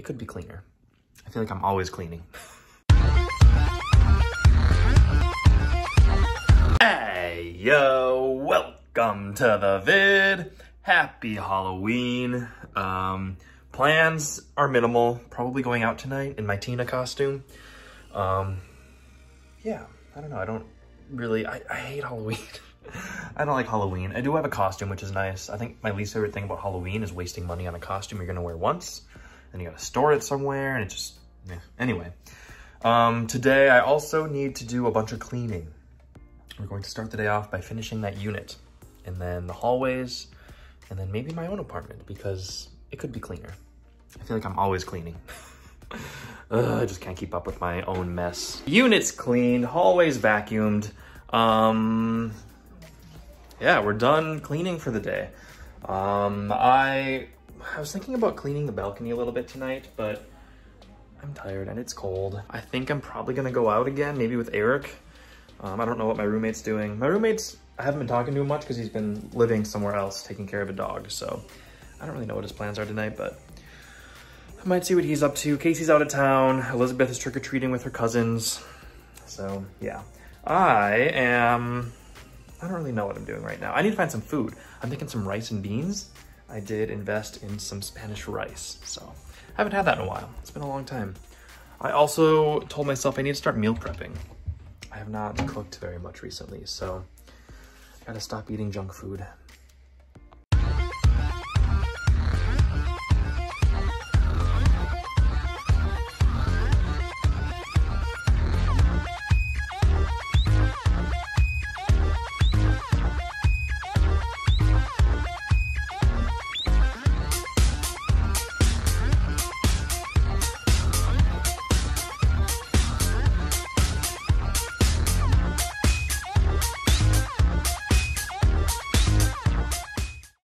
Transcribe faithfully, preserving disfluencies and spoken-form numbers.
It could be cleaner. I feel like I'm always cleaning. Hey, yo, welcome to the vid. Happy Halloween. Um, plans are minimal. Probably going out tonight in my Tina costume. Um, yeah, I don't know. I don't really, I, I hate Halloween. I don't like Halloween. I do have a costume, which is nice. I think my least favorite thing about Halloween is wasting money on a costume you're gonna wear once, and you gotta store it somewhere, and it just, eh. Anyway. Um, today, I also need to do a bunch of cleaning. We're going to start the day off by finishing that unit, and then the hallways, and then maybe my own apartment, because it could be cleaner. I feel like I'm always cleaning. Ugh, I just can't keep up with my own mess. Units cleaned, hallways vacuumed. Um... Yeah, we're done cleaning for the day. Um, I I was thinking about cleaning the balcony a little bit tonight, but I'm tired and it's cold. I think I'm probably gonna go out again, maybe with Eric. Um, I don't know what my roommate's doing. My roommate's, I haven't been talking to him much because he's been living somewhere else, taking care of a dog. So I don't really know what his plans are tonight, but I might see what he's up to. Casey's out of town. Elizabeth is trick-or-treating with her cousins. So yeah, I am... I don't really know what I'm doing right now. I need to find some food. I'm thinking some rice and beans. I did invest in some Spanish rice, so I haven't had that in a while. It's been a long time. I also told myself I need to start meal prepping. I have not cooked very much recently, so I gotta stop eating junk food.